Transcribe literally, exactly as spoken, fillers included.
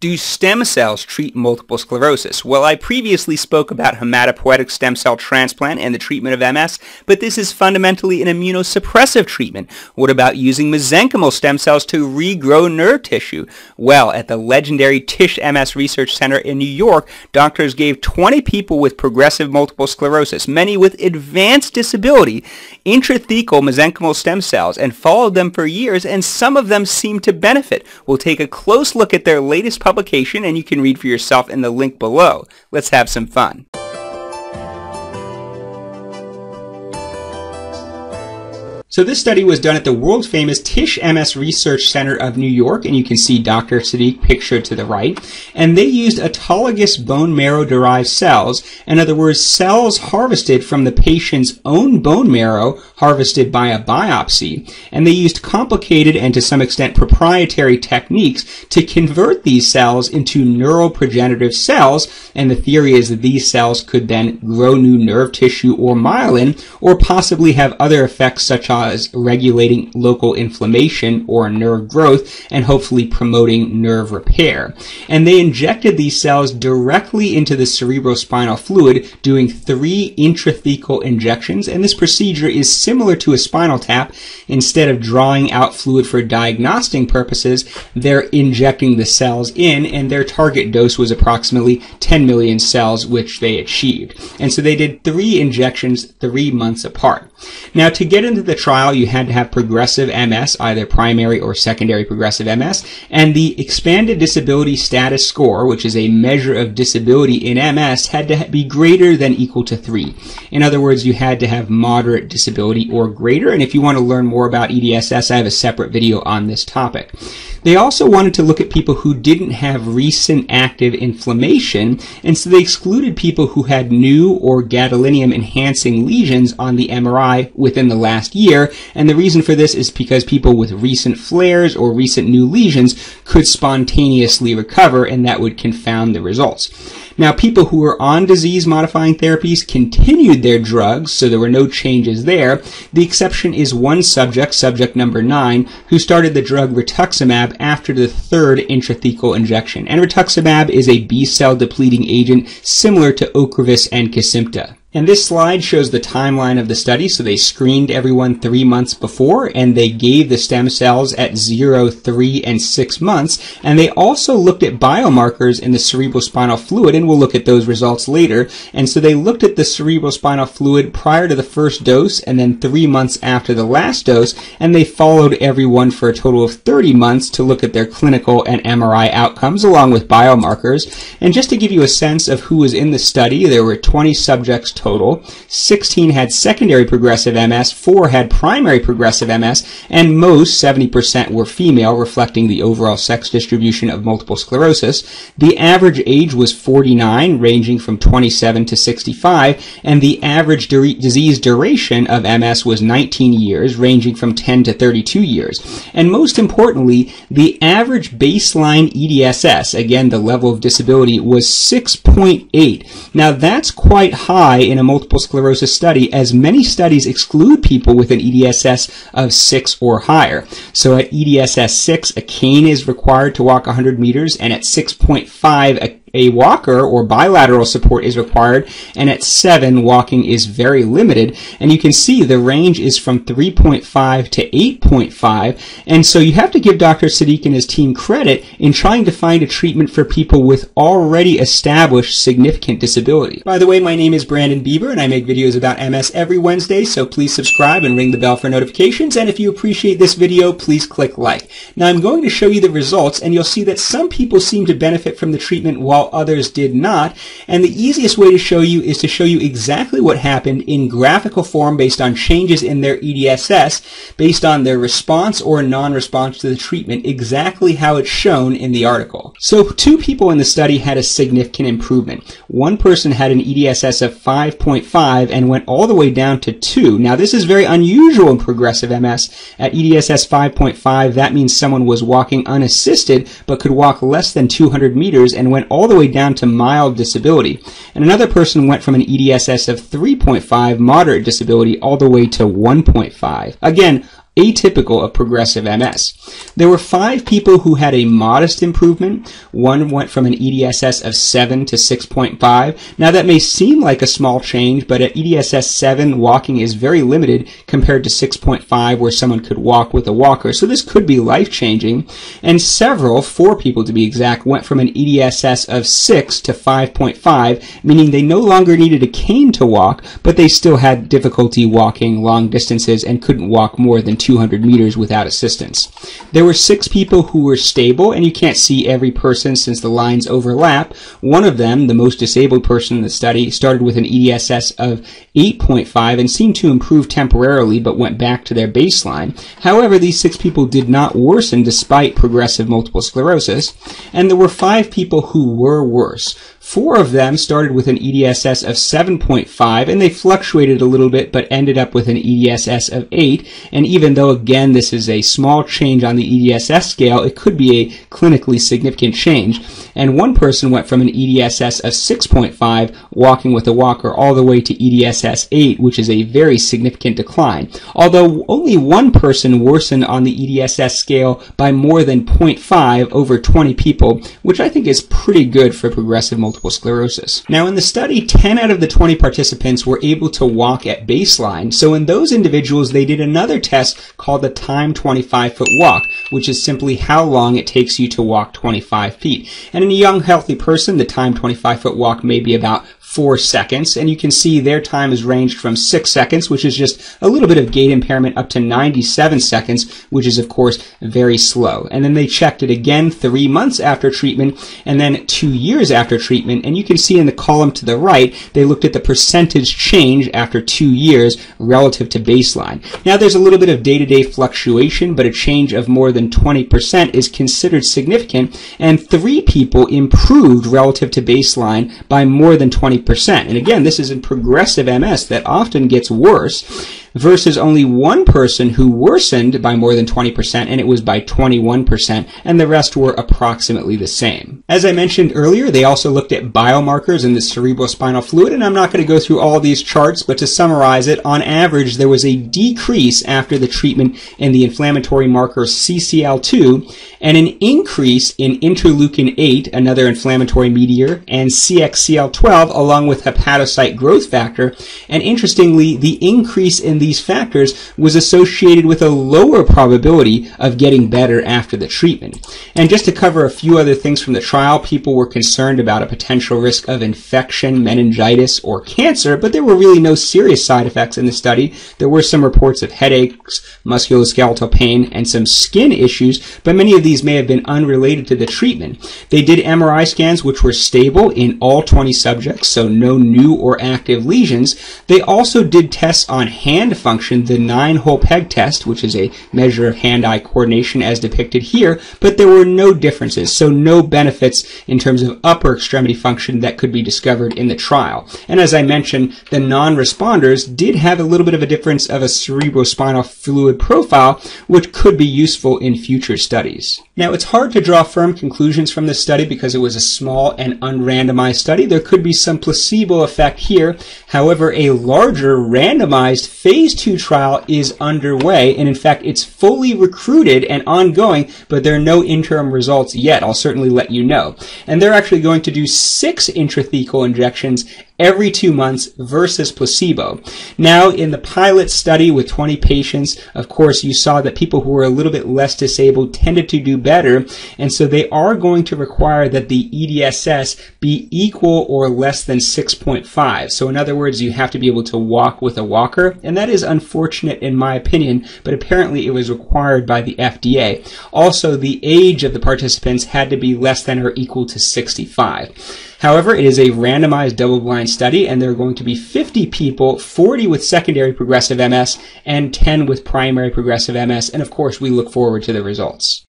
Do stem cells treat multiple sclerosis? Well, I previously spoke about hematopoietic stem cell transplant and the treatment of M S, but this is fundamentally an immunosuppressive treatment. What about using mesenchymal stem cells to regrow nerve tissue? Well, at the legendary Tisch M S Research Center in New York, doctors gave twenty people with progressive multiple sclerosis, many with advanced disability, intrathecal mesenchymal stem cells and followed them for years, and some of them seemed to benefit. We'll take a close look at their latest publication. publication and you can read for yourself in the link below. Let's have some fun. So this study was done at the world-famous Tisch M S Research Center of New York, and you can see Doctor Sadiq pictured to the right. And they used autologous bone marrow-derived cells, in other words, cells harvested from the patient's own bone marrow, harvested by a biopsy. And they used complicated and, to some extent, proprietary techniques to convert these cells into neuroprogenitive cells, and the theory is that these cells could then grow new nerve tissue or myelin, or possibly have other effects such as regulating local inflammation or nerve growth and hopefully promoting nerve repair. And they injected these cells directly into the cerebrospinal fluid, doing three intrathecal injections, and this procedure is similar to a spinal tap. Instead of drawing out fluid for diagnostic purposes, they're injecting the cells in, and their target dose was approximately ten million cells, which they achieved. And so they did three injections three months apart. Now, to get into the trial, you had to have progressive M S, either primary or secondary progressive M S, and the expanded disability status score, which is a measure of disability in M S, had to be greater than equal to three. In other words, you had to have moderate disability or greater, and if you want to learn more about E D S S, I have a separate video on this topic. They also wanted to look at people who didn't have recent active inflammation, and so they excluded people who had new or gadolinium-enhancing lesions on the M R I within the last year, and the reason for this is because people with recent flares or recent new lesions could spontaneously recover, and that would confound the results. Now, people who were on disease-modifying therapies continued their drugs, so there were no changes there. The exception is one subject, subject number nine, who started the drug rituximab after the third intrathecal injection. And rituximab is a B-cell depleting agent similar to Ocrevus and Kesimpta. And this slide shows the timeline of the study. So they screened everyone three months before, and they gave the stem cells at zero, three, and six months. And they also looked at biomarkers in the cerebrospinal fluid, and we'll look at those results later. And so they looked at the cerebrospinal fluid prior to the first dose, and then three months after the last dose, and they followed everyone for a total of thirty months to look at their clinical and M R I outcomes, along with biomarkers. And just to give you a sense of who was in the study, there were twenty subjects total. sixteen had secondary progressive M S, four had primary progressive M S, and most, seventy percent, were female, reflecting the overall sex distribution of multiple sclerosis. The average age was forty-nine, ranging from twenty-seven to sixty-five, and the average du- disease duration of M S was nineteen years, ranging from ten to thirty-two years. And most importantly, the average baseline E D S S, again, the level of disability, was six point eight. Now, that's quite high in a multiple sclerosis study, as many studies exclude people with an E D S S of six or higher. So at E D S S six, a cane is required to walk one hundred meters, and at six point five, a A walker or bilateral support is required, and at seven, walking is very limited. And you can see the range is from three point five to eight point five, and so you have to give Doctor Sadiq and his team credit in trying to find a treatment for people with already established significant disability. By the way, my name is Brandon Beaber, and I make videos about M S every Wednesday, so please subscribe and ring the bell for notifications, and if you appreciate this video, please click like. Now, I'm going to show you the results, and you'll see that some people seem to benefit from the treatment while others did not, and the easiest way to show you is to show you exactly what happened in graphical form based on changes in their E D S S, based on their response or non-response to the treatment, exactly how it's shown in the article. So two people in the study had a significant improvement. One person had an E D S S of five point five and went all the way down to two. Now, this is very unusual in progressive M S. At E D S S five point five, that means someone was walking unassisted but could walk less than two hundred meters and went all the way down to mild disability. And another person went from an E D S S of three point five, moderate disability, all the way to one point five. Again, atypical of progressive M S. There were five people who had a modest improvement. One went from an E D S S of seven to six point five. Now that may seem like a small change, but at E D S S seven, walking is very limited compared to six point five, where someone could walk with a walker. So this could be life-changing. And several, four people to be exact, went from an E D S S of six to five point five, meaning they no longer needed a cane to walk, but they still had difficulty walking long distances and couldn't walk more than two hundred meters without assistance. There were six people who were stable, and you can't see every person since the lines overlap. One of them, the most disabled person in the study, started with an E D S S of eight point five and seemed to improve temporarily but went back to their baseline. However, these six people did not worsen despite progressive multiple sclerosis, and there were five people who were worse. Four of them started with an E D S S of seven point five, and they fluctuated a little bit but ended up with an E D S S of eight. And even though, again, this is a small change on the E D S S scale, it could be a clinically significant change. And one person went from an E D S S of six point five, walking with a walker, all the way to E D S S eight, which is a very significant decline. Although only one person worsened on the E D S S scale by more than zero point five over twenty people, which I think is pretty good for progressive multiple multiple sclerosis. Now in the study, ten out of the twenty participants were able to walk at baseline. So in those individuals, they did another test called the time twenty-five foot walk, which is simply how long it takes you to walk twenty-five feet. And in a young, healthy person, the time twenty-five foot walk may be about four seconds. And you can see their time is ranged from six seconds, which is just a little bit of gait impairment, up to ninety-seven seconds, which is of course very slow. And then they checked it again three months after treatment, and then two years after treatment. And you can see in the column to the right, they looked at the percentage change after two years relative to baseline. Now there's a little bit of day-to-day fluctuation, but a change of more than twenty percent is considered significant, and three people improved relative to baseline by more than twenty percent. And again, this is in progressive M S that often gets worse, versus only one person who worsened by more than twenty percent, and it was by twenty-one percent, and the rest were approximately the same. As I mentioned earlier, they also looked at biomarkers in the cerebrospinal fluid, and I'm not going to go through all these charts, but to summarize it, on average, there was a decrease after the treatment in the inflammatory marker C C L two, and an increase in interleukin eight, another inflammatory mediator, and C X C L twelve, along with hepatocyte growth factor, and interestingly, the increase in these factors was associated with a lower probability of getting better after the treatment. And just to cover a few other things from the trial, people were concerned about a potential risk of infection, meningitis, or cancer, but there were really no serious side effects in the study. There were some reports of headaches, musculoskeletal pain, and some skin issues, but many of these may have been unrelated to the treatment. They did M R I scans, which were stable in all twenty subjects, so no new or active lesions. They also did tests on hand function, the nine-hole peg test, which is a measure of hand-eye coordination as depicted here, but there were no differences, so no benefits in terms of upper extremity function that could be discovered in the trial. And as I mentioned, the non-responders did have a little bit of a difference of a cerebrospinal fluid profile, which could be useful in future studies. Now, it's hard to draw firm conclusions from this study because it was a small and unrandomized study. There could be some placebo effect here. However, a larger randomized phase two trial is underway, and in fact, it's fully recruited and ongoing, but there are no interim results yet. I'll certainly let you know. And they're actually going to do six intrathecal injections every two months versus placebo. Now, in the pilot study with twenty patients, of course, you saw that people who were a little bit less disabled tended to do better, and so they are going to require that the E D S S be equal or less than six point five. So in other words, you have to be able to walk with a walker, and that is unfortunate in my opinion, but apparently it was required by the F D A. Also, the age of the participants had to be less than or equal to sixty-five. However, it is a randomized double-blind study, and there are going to be fifty people, forty with secondary progressive M S and ten with primary progressive M S, and of course we look forward to the results.